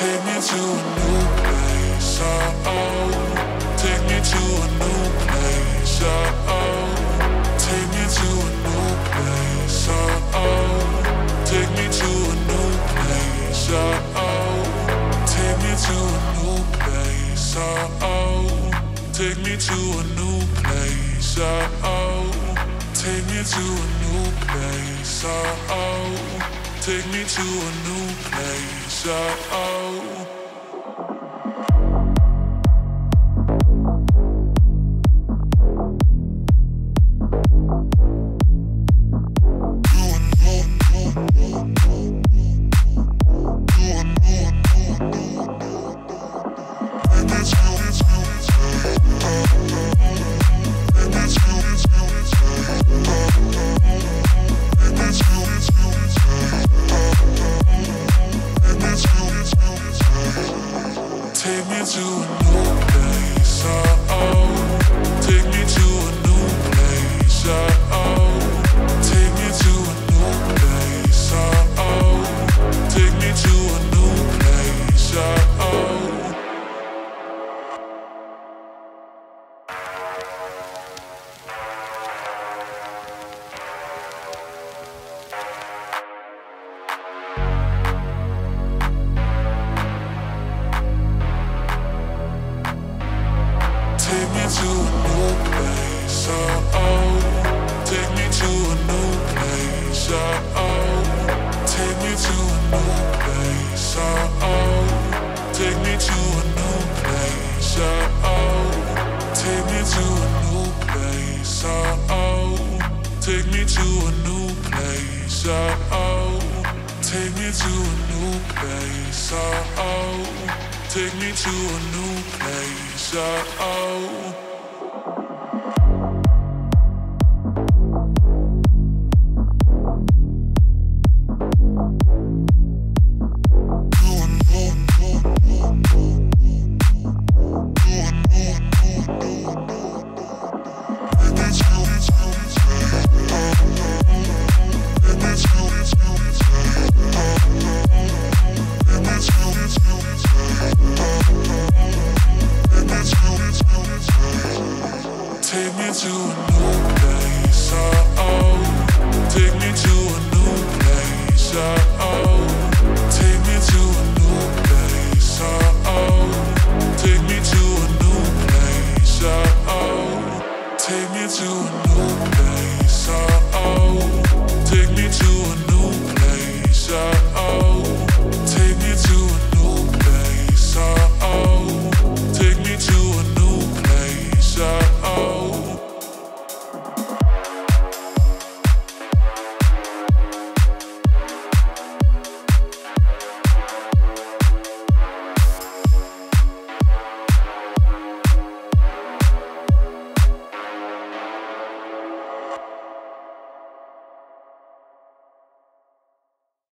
Take me to a new place, oh. Take me to a new place, oh. Take me to a new place, oh. Take me to a new place, oh. Take me to a new place, oh. Take me to a new place, oh. Take me to a new place, oh. Take me to a new place, oh. Take me to a new place, oh.